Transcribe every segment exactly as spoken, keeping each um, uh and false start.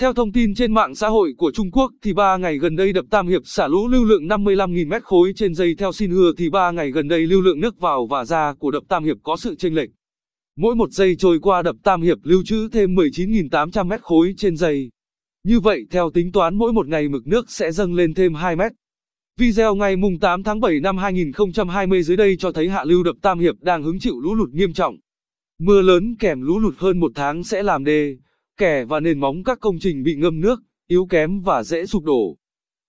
Theo thông tin trên mạng xã hội của Trung Quốc thì ba ngày gần đây đập Tam Hiệp xả lũ lưu lượng năm mươi lăm nghìn mét khối trên giây. Theo Xinhua thì ba ngày gần đây lưu lượng nước vào và ra của đập Tam Hiệp có sự chênh lệch. Mỗi một giây trôi qua đập Tam Hiệp lưu trữ thêm mười chín nghìn tám trăm mét khối trên giây. Như vậy theo tính toán mỗi một ngày mực nước sẽ dâng lên thêm hai mét. Video ngày tám tháng bảy năm hai nghìn không trăm hai mươi dưới đây cho thấy hạ lưu đập Tam Hiệp đang hứng chịu lũ lụt nghiêm trọng. Mưa lớn kèm lũ lụt hơn một tháng sẽ làm đê, kè và nền móng các công trình bị ngâm nước, yếu kém và dễ sụp đổ.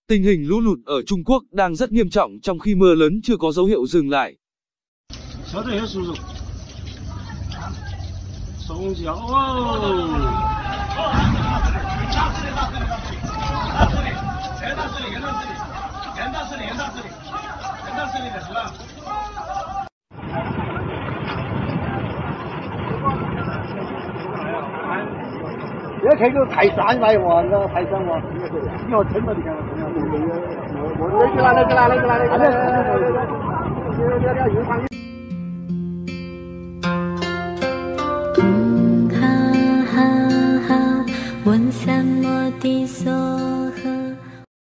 Tình hình lũ lụt ở Trung Quốc đang rất nghiêm trọng trong khi mưa lớn chưa có dấu hiệu dừng lại.